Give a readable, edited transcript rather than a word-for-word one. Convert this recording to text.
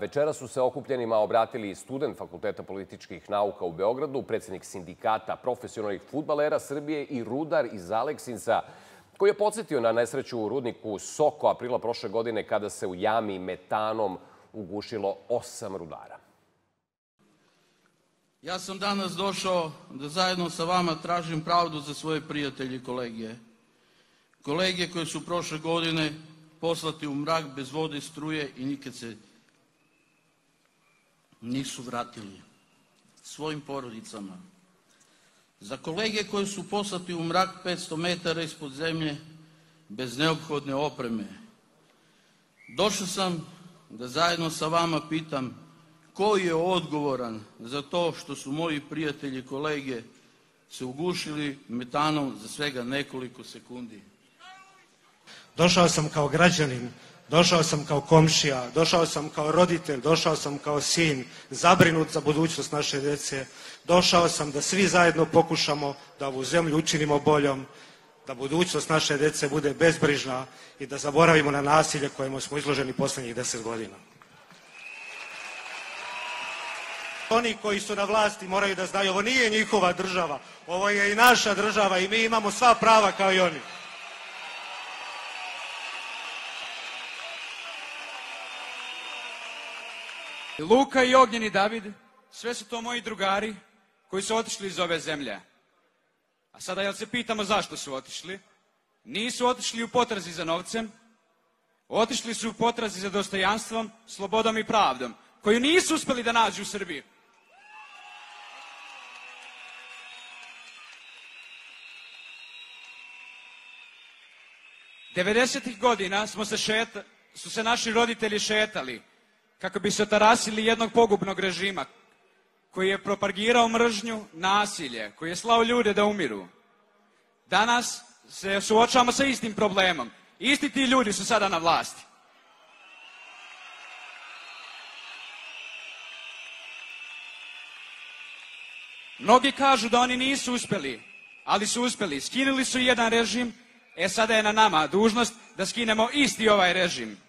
Večeras su se okupljenima obratili student Fakulteta političkih nauka u Beogradu, predsjednik sindikata profesionalnih fudbalera Srbije i rudar iz Aleksinca, koji je podsjetio na nesreću u rudniku Soko aprila prošle godine kada se u jami metanom ugušilo 8 rudara. Ja sam danas došao da zajedno sa vama tražim pravdu za svoje prijatelje i kolege. Kolege koji su prošle godine poslati u mrak bez vode, struje i nikad se nisu vratili svojim porodicama. Za kolege koji su poslati u mrak 500 metara ispod zemlje bez neophodne opreme. Došao sam da zajedno sa vama pitam ko je odgovoran za to što su moji prijatelji i kolege se ugušili metanom za svega nekoliko sekundi. Došao sam kao građanin, došao sam kao komšija, došao sam kao roditelj, došao sam kao sin, zabrinut za budućnost naše djece. Došao sam da svi zajedno pokušamo da ovu zemlju učinimo boljom, da budućnost naše djece bude bezbrižna i da zaboravimo na nasilje kojemu smo izloženi posljednjih 10 godina. Oni koji su na vlasti moraju da znaju, ovo nije njihova država, ovo je i naša država i mi imamo sva prava kao i oni. Luka i Ognjen i David, sve su to moji drugari koji su otišli iz ove zemlje. A sada jel se pitamo zašto su otišli? Nisu otišli u potrazi za novcem, otišli su u potrazi za dostojanstvom, slobodom i pravdom, koju nisu uspeli da nađu u Srbiji. Devedesetih godina su se naši roditelji šetali kako bi se otarasili jednog pogubnog režima koji je propagirao mržnju, nasilje, koji je slao ljude da umiru. Danas se suočavamo sa istim problemom. Isti ti ljudi su sada na vlasti. Mnogi kažu da oni nisu uspeli, ali su uspeli. Skinuli su jedan režim, sada je na nama dužnost da skinemo isti ovaj režim.